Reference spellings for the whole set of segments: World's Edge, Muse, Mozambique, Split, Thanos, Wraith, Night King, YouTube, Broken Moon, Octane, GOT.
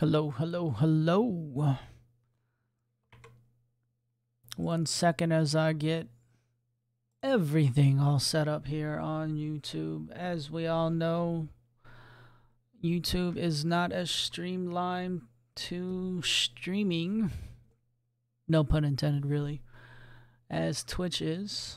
Hello, hello, hello. 1 second as I get everything all set up here on YouTube. As we all know, YouTube is not as streamlined to streaming, no pun intended really, as Twitch is.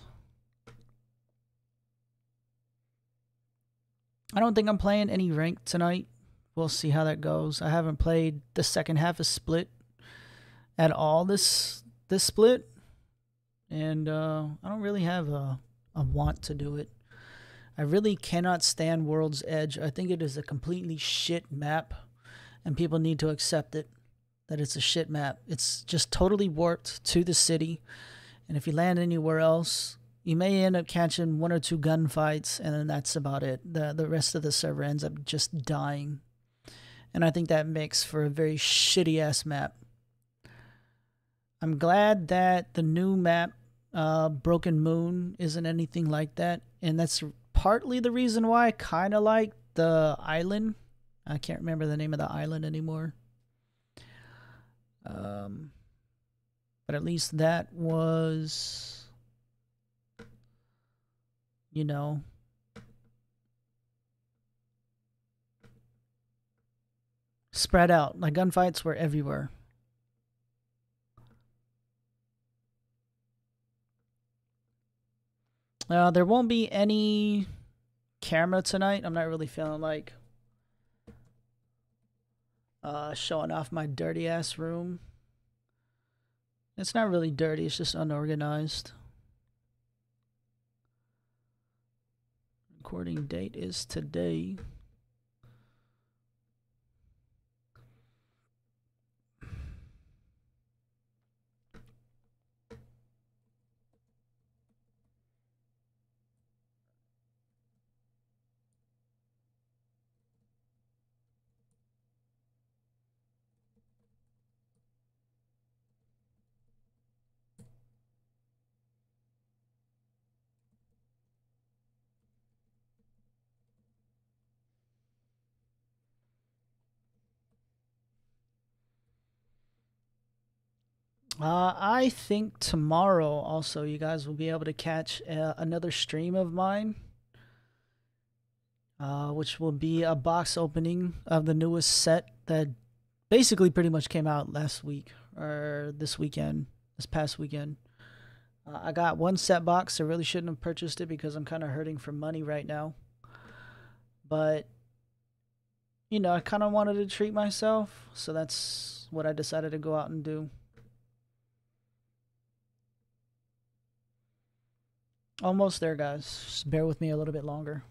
I don't think I'm playing any ranked tonight. We'll see how that goes. I haven't played the second half of Split at all this split, and I don't really have a want to do it. I really cannot stand World's Edge. I think it is a completely shit map, and people need to accept it, that it's a shit map. It's just totally warped to the city, and if you land anywhere else, you may end up catching 1 or 2 gunfights, and then that's about it. The rest of the server ends up just dying. And I think that makes for a very shitty-ass map. I'm glad that the new map, Broken Moon, isn't anything like that. And that's partly the reason why I kind of like the island. I can't remember the name of the island anymore. But at least that was, you know, spread out. Like, gunfights were everywhere. There won't be any camera tonight. I'm not really feeling like showing off my dirty ass room. It's not really dirty, it's just unorganized. Recording date is today. I think tomorrow also you guys will be able to catch another stream of mine, which will be a box opening of the newest set that basically pretty much came out last week or this past weekend. I got one set box. I really shouldn't have purchased it because I'm kind of hurting for money right now. But, you know, I kind of wanted to treat myself, so that's what I decided to go out and do. Almost there, guys. Just bear with me a little bit longer.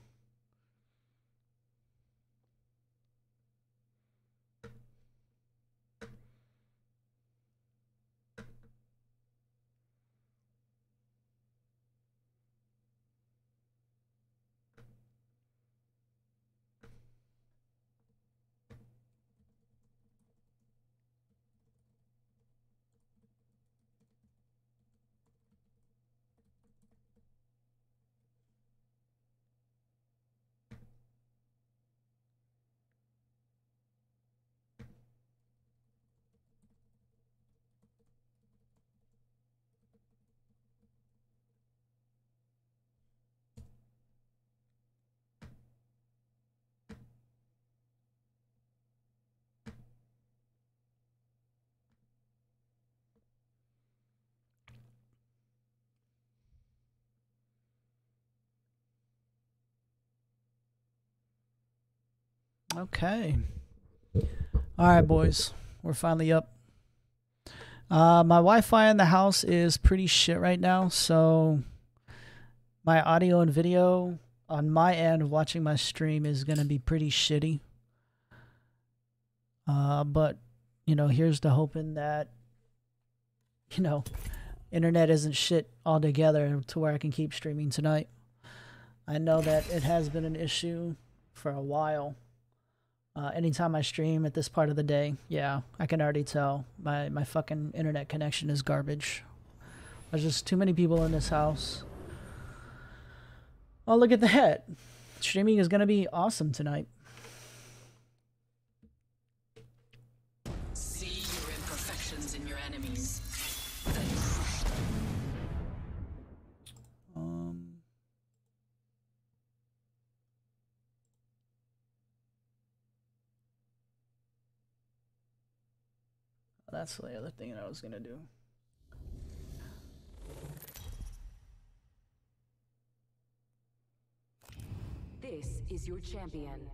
Okay. Alright, boys. We're finally up. My Wi-Fi in the house is pretty shit right now, so my audio and video on my end watching my stream is going to be pretty shitty. But, you know, here's to hoping that, you know, internet isn't shit altogether to where I can keep streaming tonight. I know that it has been an issue for a while. Anytime I stream at this part of the day, yeah, I can already tell my fucking internet connection is garbage. There's just too many people in this house. Oh, look at that. Streaming is going to be awesome tonight. imperfections in your enemies, then crush them. That's the other thing that I was gonna do. This is your champion.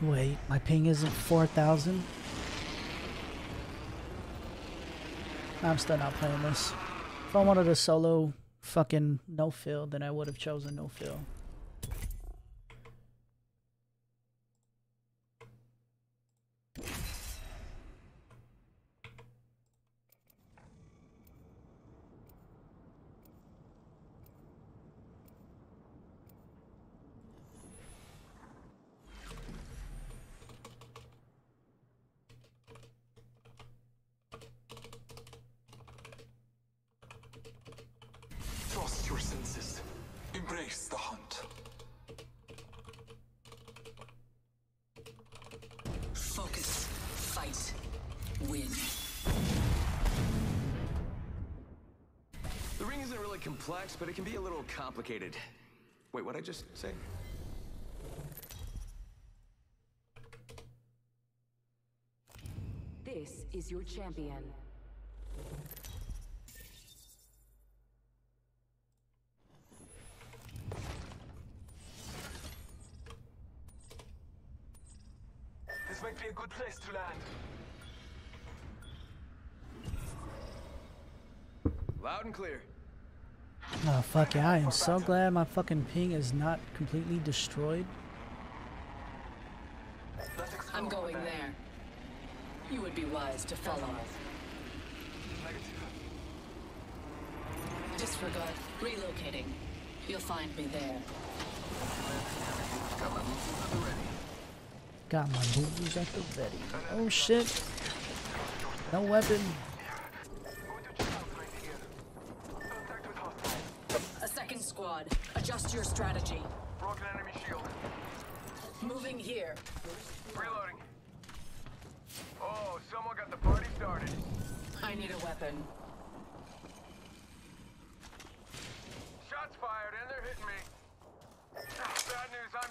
Wait, my ping isn't 4,000? I'm still not playing this. If I wanted a solo fucking no-fill, then I would have chosen no-fill. Complex, but it can be a little complicated. Wait, what'd I just say? This is your champion. This might be a good place to land. Loud and clear. Oh fuck yeah, I am so glad my fucking ping is not completely destroyed. I'm going there. You would be wise to follow. Disregard. Relocating. You'll find me there. Got my boobies at the ready. Oh shit. No weapon. Adjust your strategy. Broken enemy shield. Moving here. Reloading. Oh, someone got the party started. I need a weapon. Shots fired and they're hitting me. Bad news, I'm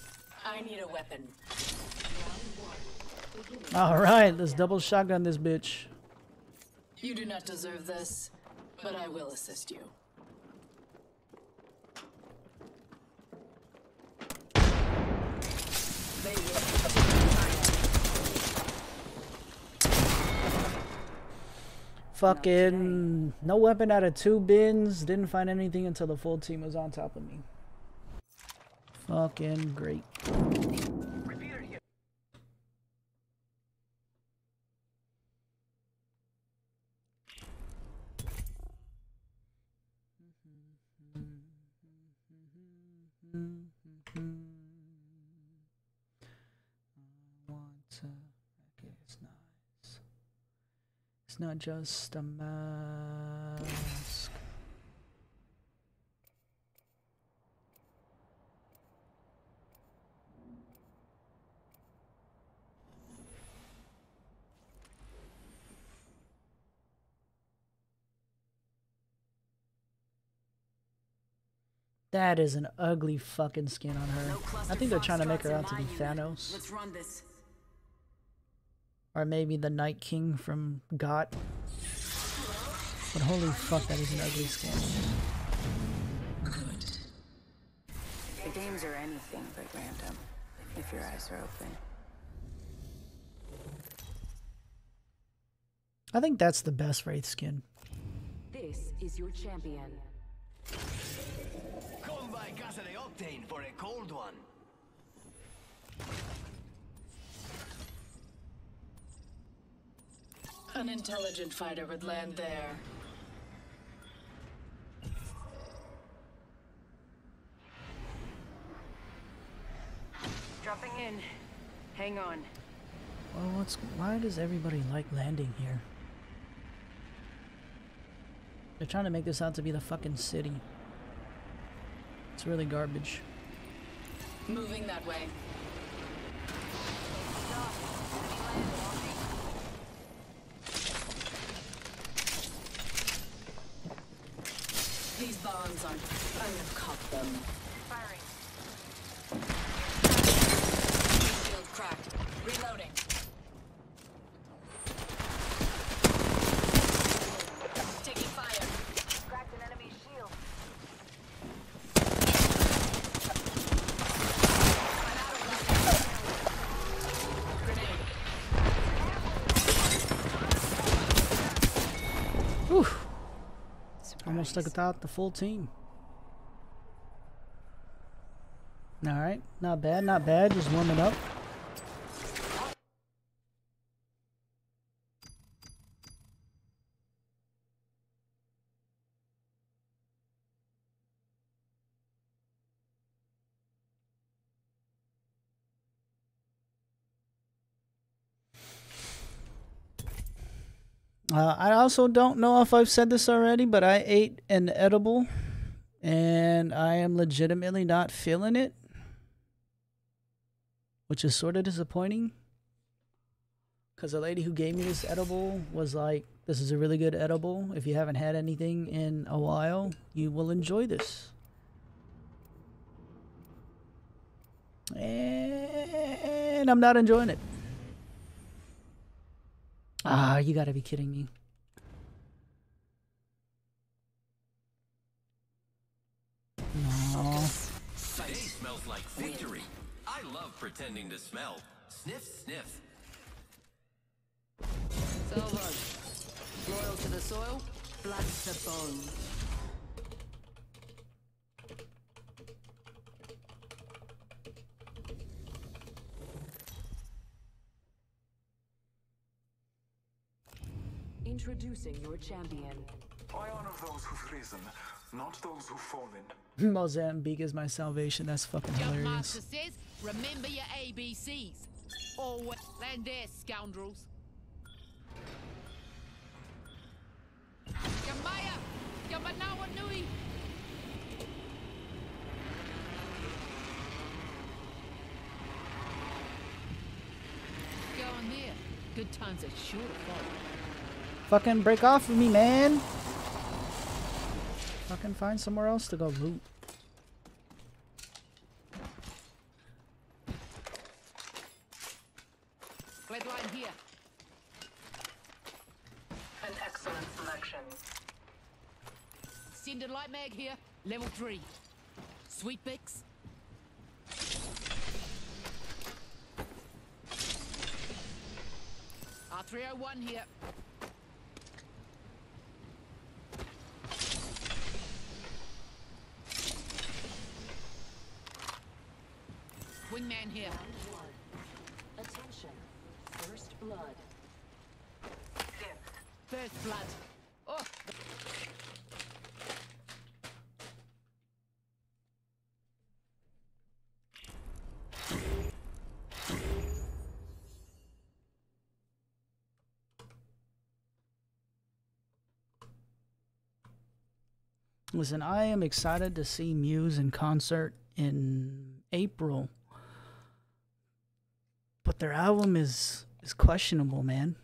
down. I need a weapon. Alright, let's double shotgun this bitch. You do not deserve this, but I will assist you. They will. Fucking no weapon out of two bins. Didn't find anything until the full team was on top of me. Fucking great. Not just a mask. That is an ugly fucking skin on her. I think they're trying to make her out to be Thanos. Let's run this. Or maybe the Night King from GOT. But holy fuck, that is an ugly skin. Good. The games are anything but random, if your eyes are open. I think that's the best Wraith skin. This is your champion. Come by Casa de Octane for a cold one. An intelligent fighter would land there. Dropping in. Hang on. Well, why does everybody like landing here? They're trying to make this out to be the fucking city. It's really garbage. Moving that way. These bombs aren't. I have caught them. Firing. Shield cracked. Reloading. Taking fire. Cracked an enemy shield. I'm out of luck. Grenade. Whew. Almost took out the full team. Alright, not bad, not bad. Just warming up. I also don't know if I've said this already, but I ate an edible and I am legitimately not feeling it, which is sort of disappointing because the lady who gave me this edible was like, this is a really good edible. If you haven't had anything in a while, you will enjoy this. And I'm not enjoying it. Ah, you gotta be kidding me. No. Today smells like victory. I love pretending to smell. Sniff, sniff. Salvage. Loyal to the soil, blood to the bone. Introducing your champion. I honor those who've risen, not those who've fallen. Mozambique is my salvation. That's fucking hilarious. Jump Master says, remember your ABCs. Always land there, scoundrels. Gamaya, Gamanawa Nui. Go in there. Good times are sure to follow. Fucking break off of me, man. Fucking find somewhere else to go loot. Red line here. An excellent selection. Send a light mag here. Level 3. Sweet picks. R301 here. Wingman here. Attention. First blood. First blood. Oh. Listen, I am excited to see Muse in concert in April. But their album is questionable, man.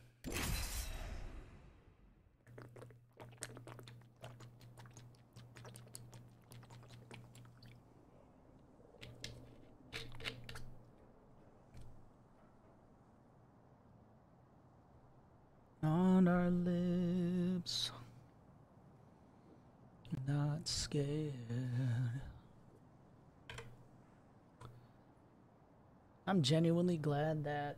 On our lips, not scared. I'm genuinely glad that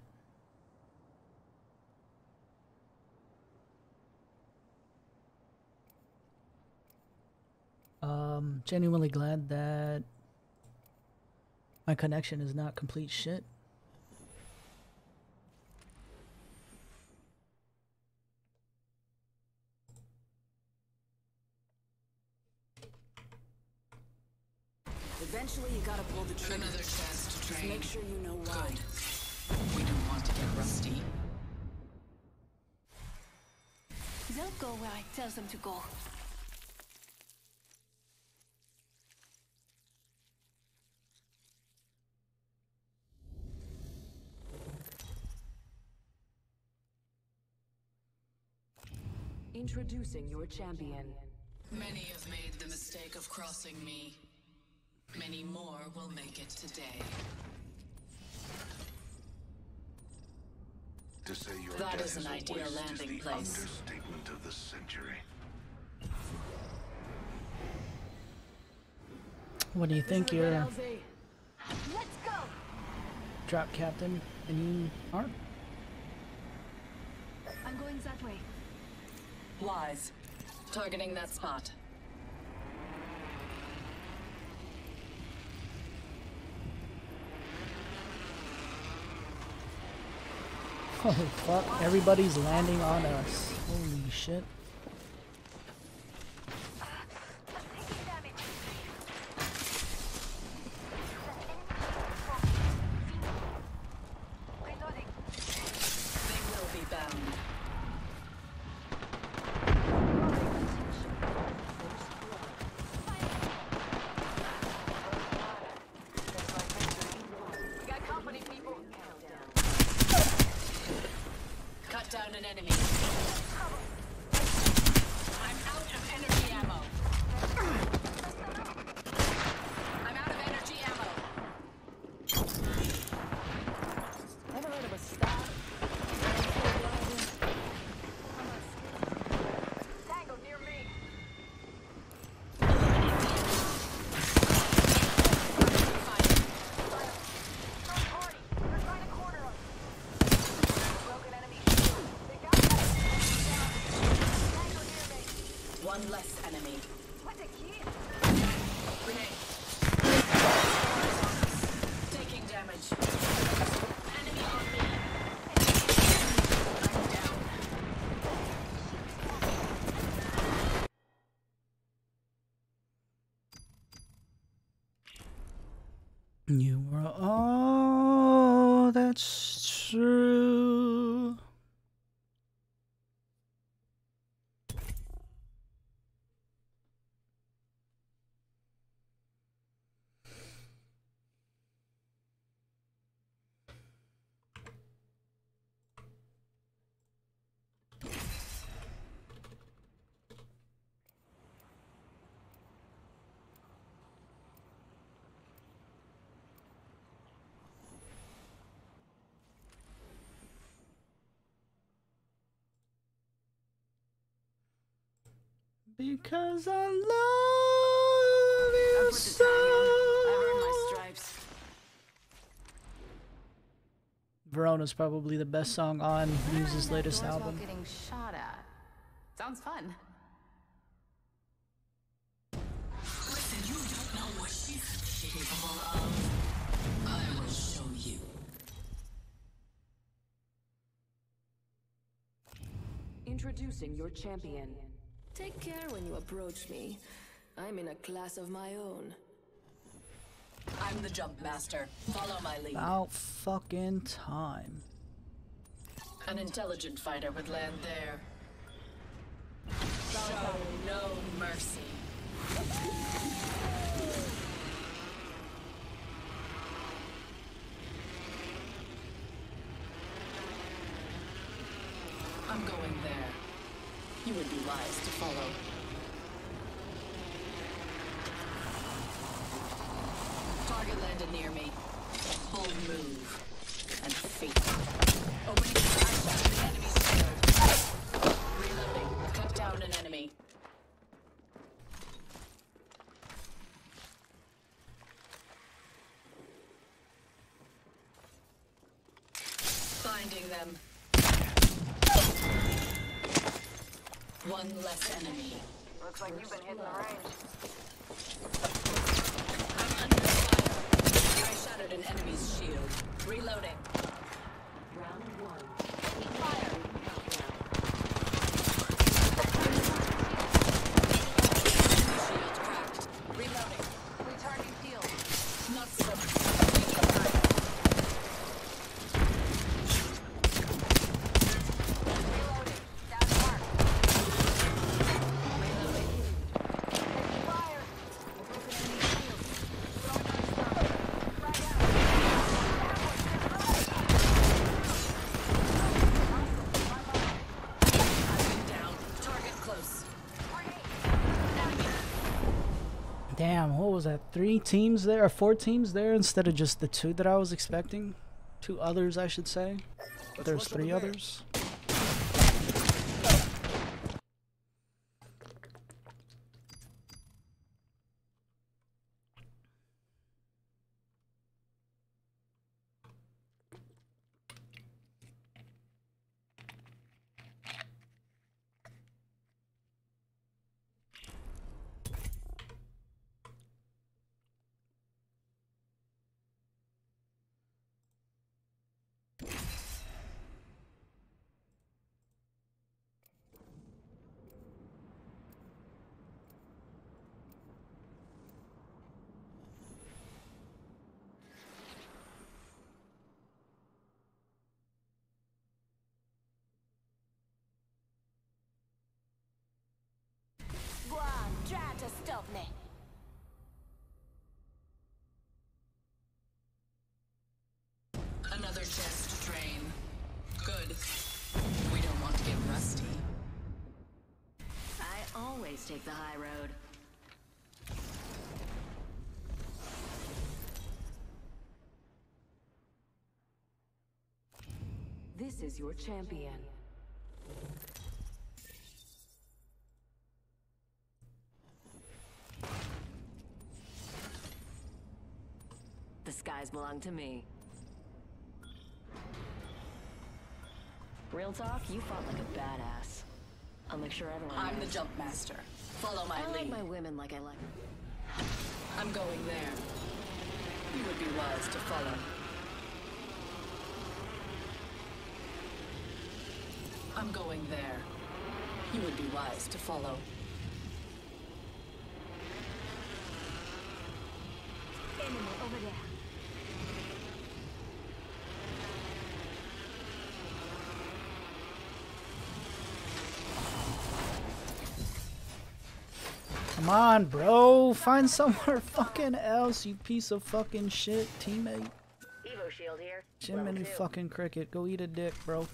my connection is not complete shit. Eventually, you gotta pull the trigger. Another chance to train. Just make sure you know why. Good. We don't want to get rusty. They'll go where I tell them to go. Introducing your champion. Many have made the mistake of crossing me. Many more will make it today. To say your that is an ideal landing place. Understatement of the century. What do you think, you're a drop captain, and you are? I'm going that way. Wise. Targeting that spot. Holy fuck, everybody's landing on us. Holy shit. You were all that's true. Because I love you so. I earned my stripes. Verona's probably the best song on Muse's latest album. Getting shot at. Sounds fun. Listen, you don't know what she's capable of. I will show you. Introducing your champion. Take care when you approach me. I'm in a class of my own. I'm the jump master. Follow my lead. About fucking time. An intelligent fighter would land there. Show no mercy. I'm going there. You would be wise to follow. Target landed near me. Bold move. And feet. Opening flashback to the enemy's field. Reloading. Cut down an enemy. Finding them. One less enemy. Looks like you've been hitting the range. I'm under fire. I shattered an enemy's shield. Reloading. Round one. Fire. Enemy shield cracked. Reloading. Returning field. Damn, what was that? 3 teams there, or 4 teams there instead of just the 2 that I was expecting? 2 others, I should say. But there's 3 others. Stop me. Another chest to drain. Good. We don't want to get rusty. I always take the high road. This is your champion. Guys belong to me. Real talk, you fought like a badass. I'll make sure everyone knows. I'm the jump master. Follow my lead. I like my women like I like. I'm going there. You would be wise to follow. I'm going there. You would be wise to follow. Enemy over there. Come on, bro. Find somewhere fucking else, you piece of fucking shit, teammate. Evo shield here. Jiminy fucking cricket. Go eat a dick, bro.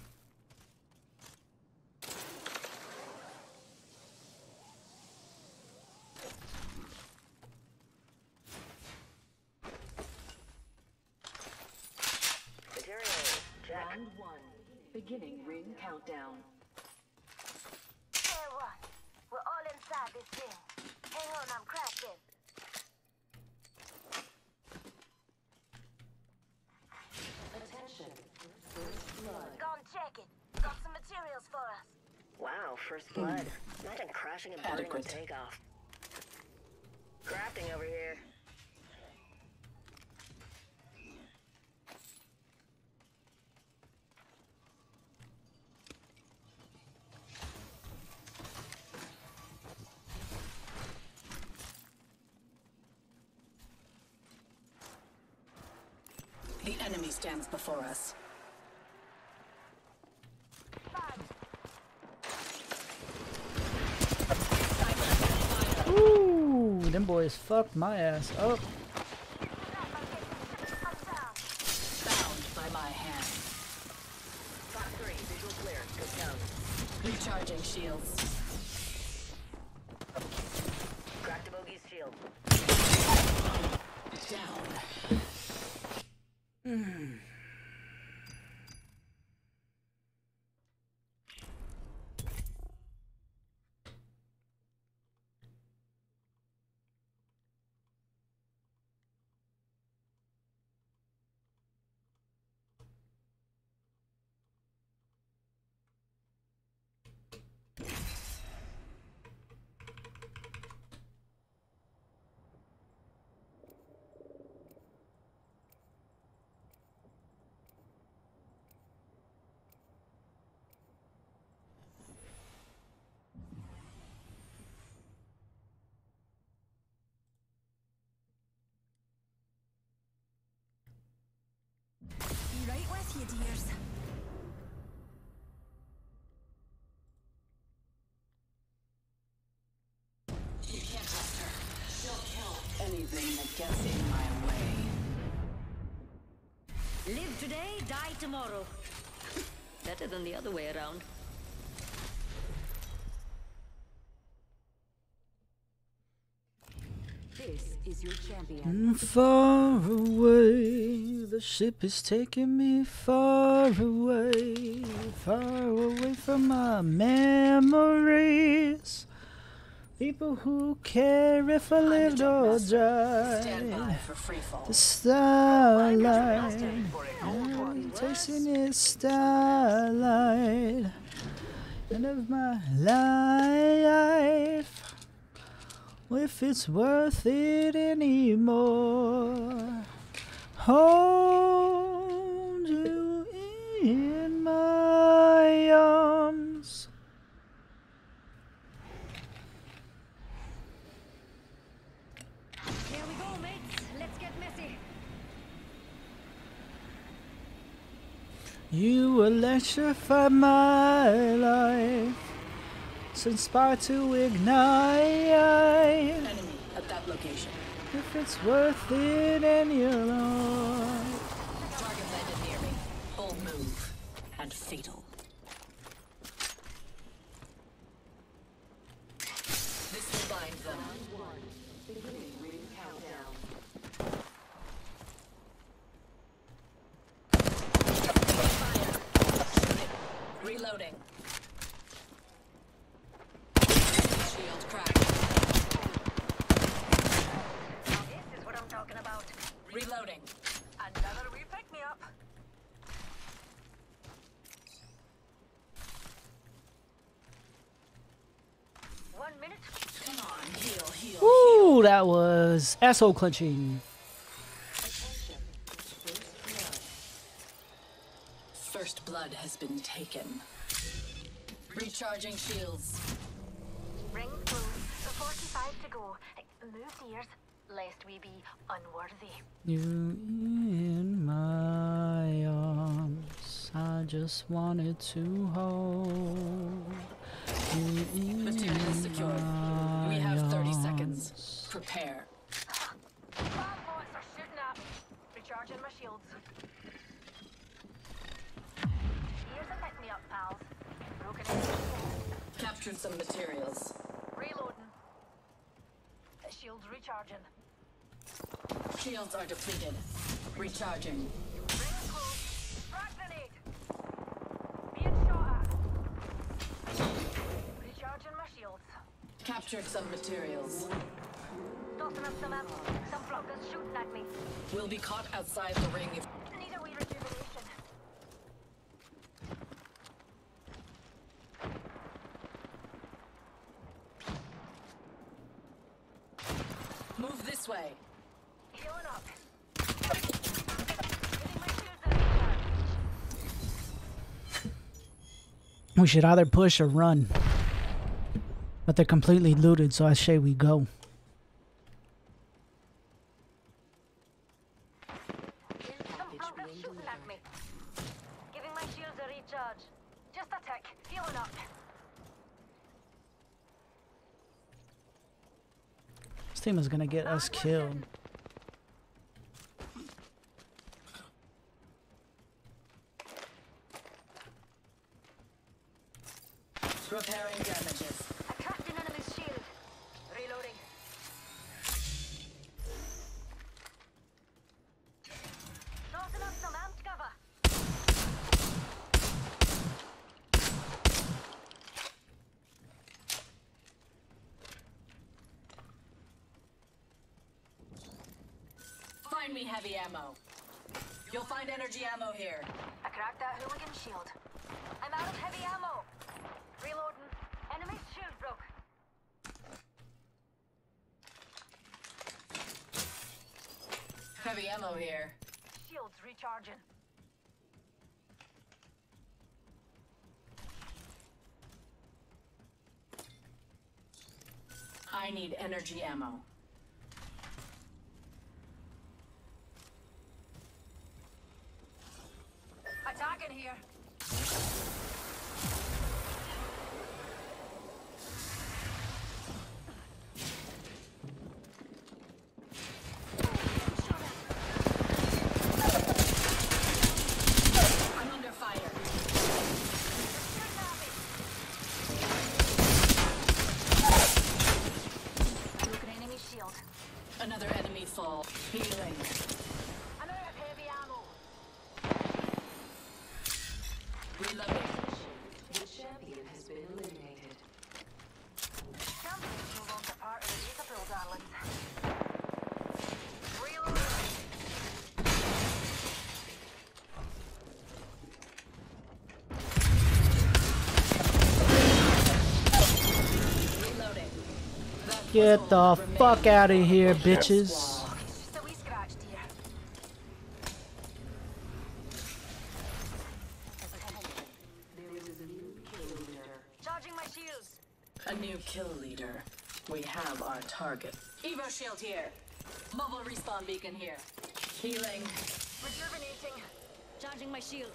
Material. Round 1. Beginning ring countdown. Fair one. We're all inside this ring. Hang on, I'm cracking. Attention. First blood. Go and check it. Got some materials for us. Wow, first blood. Imagine crashing and burning on takeoff. Crafting over here. Stands before us. Ooh, them boys fucked my ass up. Bound by my hand. Got 3, visual clear. Good down. Recharging shields. Cracked the bogey's shield. Down. You dears. You can't trust her. She'll kill anything that gets in my way. Live today, die tomorrow. Better than the other way around. This is your champion. Far away, the ship is taking me far away from my memories. People who care if I lived or died. The starlight, I'm tasting its starlight. End of my life, if it's worth it anymore. Hold you in my arms. Here we go, mates. Let's get messy. You electrify my life, inspired to ignite. Enemy at that location. If it's worth it, and you know. Target landed near me. Bold move and fatal. This will bind them. Reloading. Shield cracked. This is what I'm talking about. Reloading. Another wee pick me up. One minute. Come on, heal, heal. Ooh, heal. That was asshole clenching. First blood has been taken. Recharging shields. Ring close, so 45 to go. Move ears, lest we be unworthy. You in my arms, I just wanted to hold. You in material secure. We have 30 seconds. Prepare. Bad bots are shooting up. Recharging my shields. Ears have picked me up, pals. Broken in. Captured some materials. Reloading. Shields recharging. Shields are depleted. Recharging. Ring close. Frag grenade. Being shot at. Recharging my shields. Captured some materials. Tossing up some ammo. Some floggers shooting at me. We'll be caught outside the ring if... Need a wee rejuvenation. Move this way. Healing up. We should either push or run. But they're completely looted, so I say we go. Team is gonna get us killed. Repairing damages. I cracked an enemy's shield. Reloading. Tossing up some amped cover. Find me heavy ammo. You'll find energy ammo here. I cracked that hooligan shield. I'm out of heavy ammo. Reloading. Enemy's shield broke. Heavy ammo here. Shields recharging. I need energy ammo. Attacking here. I'm under fire. Look at enemy Get the fuck out of here, bitches. A new kill leader. We have our target. Evo shield here. Mobile respawn beacon here. Healing. Rejuvenating. Charging my shield.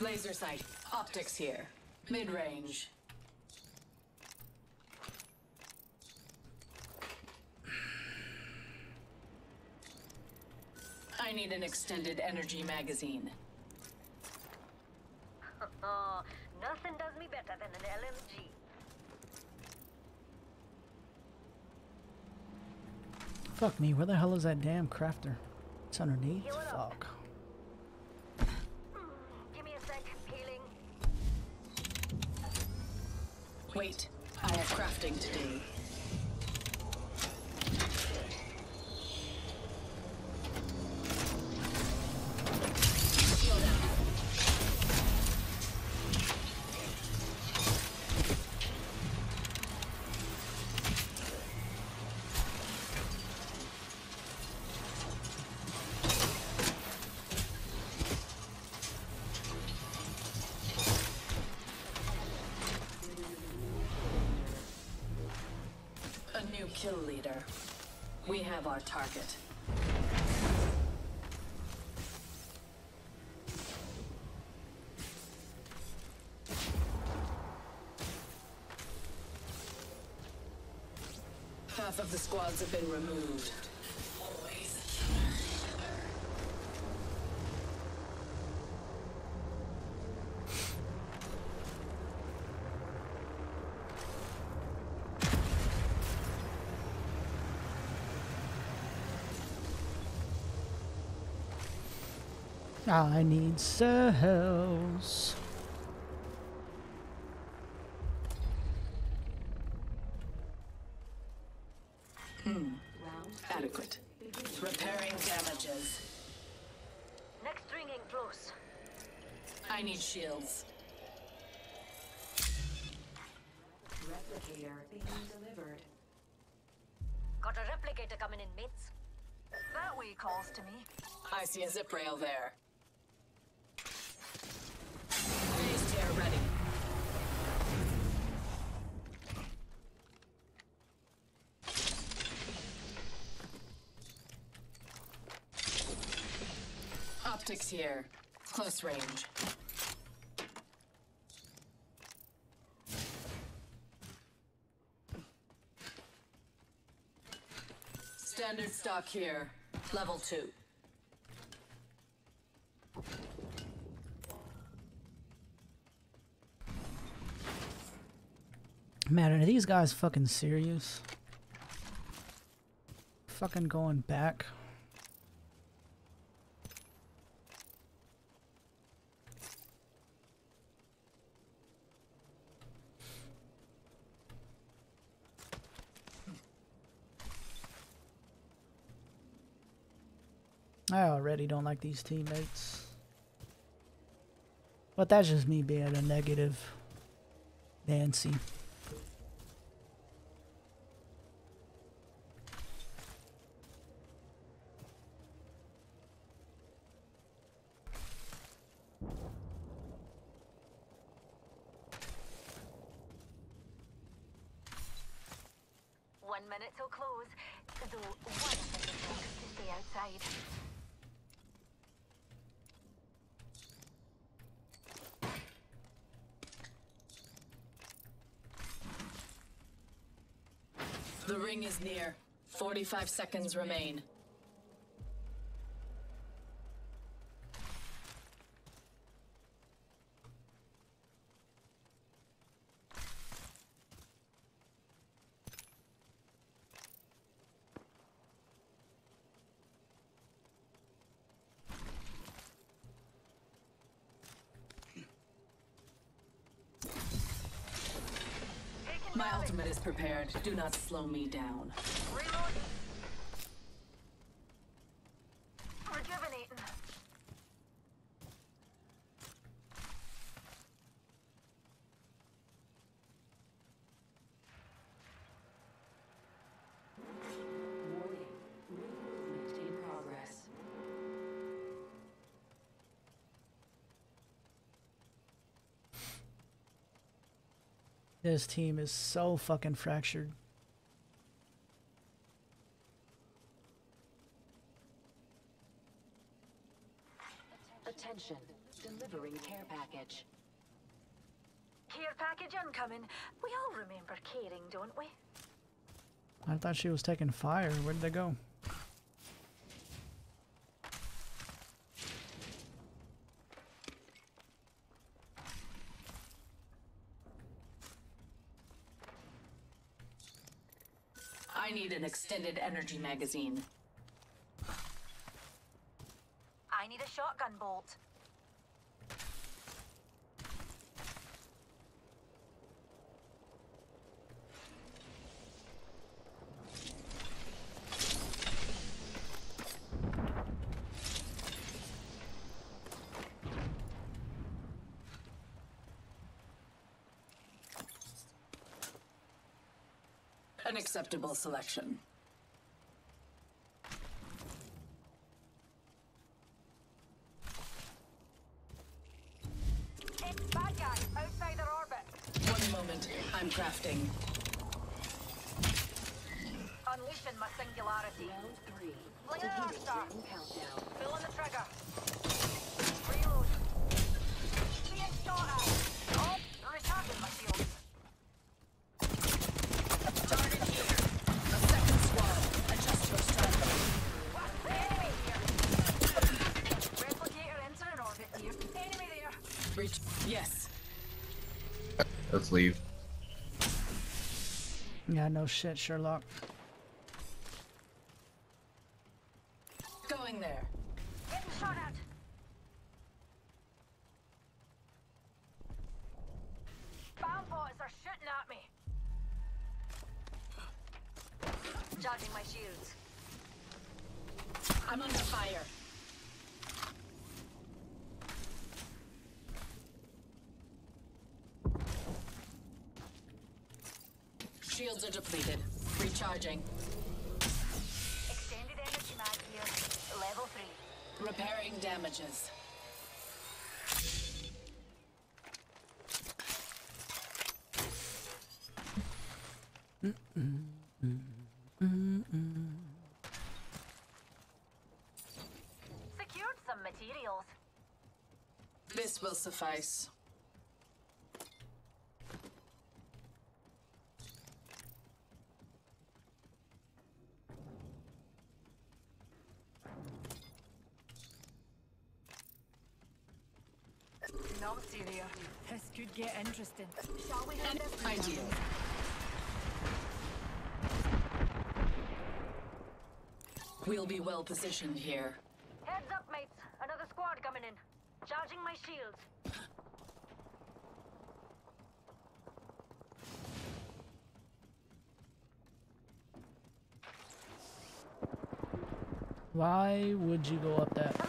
Laser sight. Optics here. Mid-range. I need an extended energy magazine. Oh, nothing does me better than an LMG. Fuck me, where the hell is that damn crafter? It's underneath? Fuck. Give me a sec, healing. Wait, I have crafting to do. Kill leader. We have our target. Half of the squads have been removed. Always a killer. I need cells. Adequate. Repairing damages. Next ringing close. I need shields. Replicator being delivered. Got a replicator coming in, mates. That way calls to me. I see a zip rail there. Optics here. Close range. Standard stock here. Level 2. Man, are these guys fucking serious? Fucking going back. I already don't like these teammates. But that's just me being a negative Nancy. The ring is near. 45 seconds remain. My ultimate is prepared. Do not slow me down. Reload. This team is so fucking fractured. Attention, delivering care package. Care package incoming. We all remember caring, don't we? I thought she was taking fire. Where did they go? I need an extended energy magazine. I need a shotgun bolt. An acceptable selection. It's bad guys outside their orbit. One moment, I'm crafting. Unleashing my singularity. Round 3. Blink the last star. Fill in the trigger. Reload. Being shot at. Oh, recharging my shield. Yes. Let's leave. Yeah, no shit, Sherlock. Going there. Getting shot at. Bomb bots are shooting at me. Charging my shields. I'm under fire. Shields are depleted. Recharging. Extended energy mag here. Level 3. Repairing damages. Secured some materials. This will suffice. This could get interesting. Shall we have this? I do. We'll be well positioned here. Heads up, mates. Another squad coming in. Charging my shields. Why would you go up that?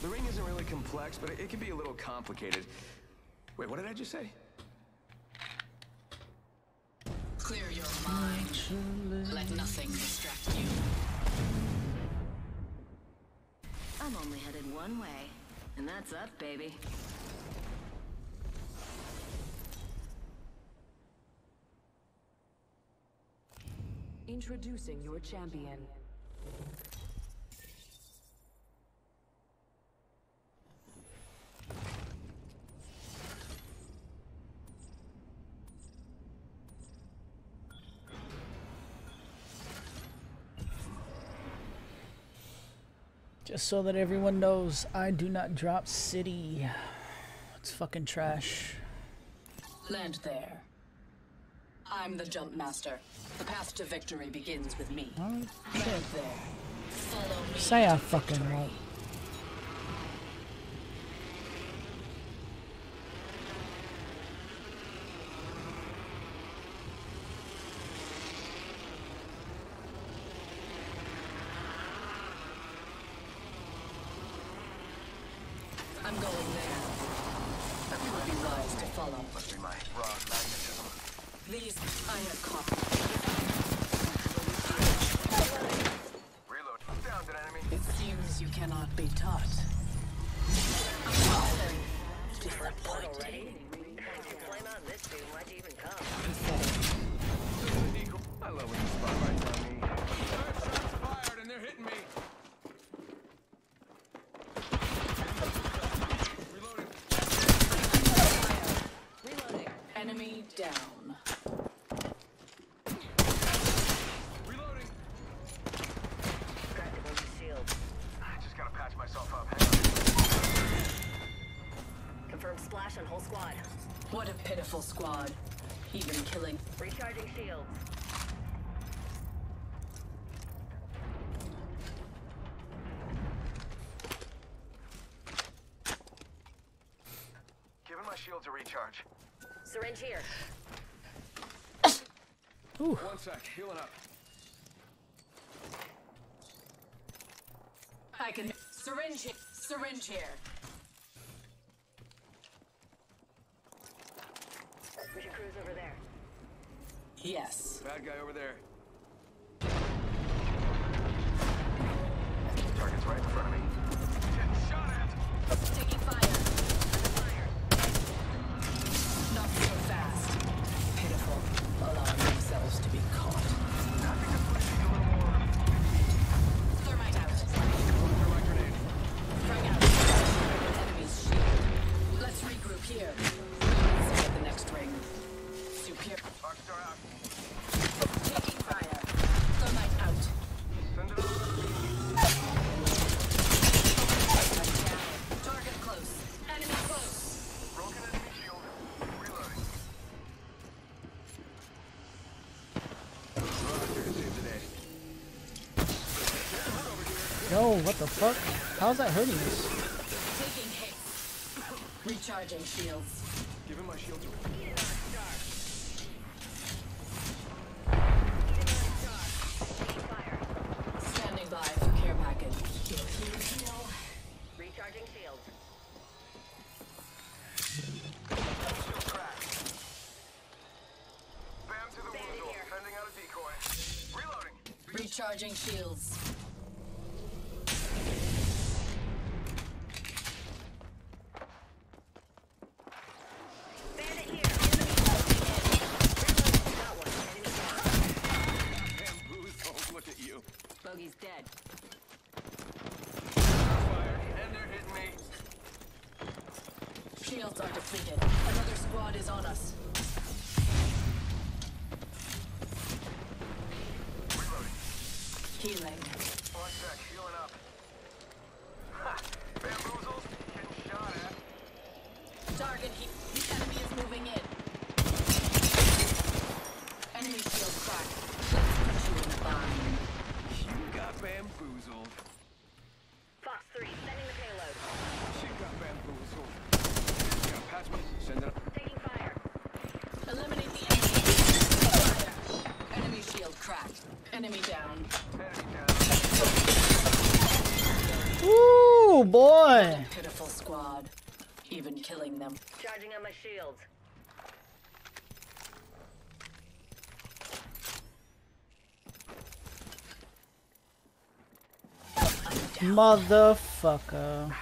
The ring isn't really complex, but it can be a little complicated. Wait, what did I just say? Clear your mind. Let nothing distract you. I'm only headed one way, and that's up, baby. Introducing your champion. Just so that everyone knows, I do not drop city. It's fucking trash. Land there. I'm the jump master. The path to victory begins with me. Oh, shit. Land there. Follow me. Say I fucking right. Pitiful squad, even killing. Recharging shields. Giving my shields a recharge. Syringe here. Ooh. 1 sec, healing up. I can syringe here. Over there. Yes. Bad guy over there. Target's right in front of me. Getting shot at. Taking fire. Not so fast. Pitiful. Allowing themselves to be caught. Having to push a little more. Thermite out. Thermite grenade. Frag out. Enemy's shield. Let's regroup here. Let's get the next ring. Taking fire. Thermite out. Send it over. Target close. Enemy close. Broken enemy shield. Reloading. Yo, what the fuck? How's that hurting us? Taking hits. Recharging shields. Giving my shields away. Recharging shields. Bandit here. Bamboozled, look at you. Bogey's dead. Fire, and they're hitting me. Shields are depleted. Another squad is on us. Healing. 1 sec, healing up. Ha! Bamboozled, getting shot at. Target heat. The enemy is moving in. Enemy shield cracked. Let's put you in the bind. You got bamboozled. Fox 3, sending the payload. She got bamboozled. She got patch me. Send it up. Taking fire. Eliminate the enemy. Enemy shield cracked. Enemy down. Ooh, boy. Pitiful squad. Even killing them. Charging on my shield. Motherfucker.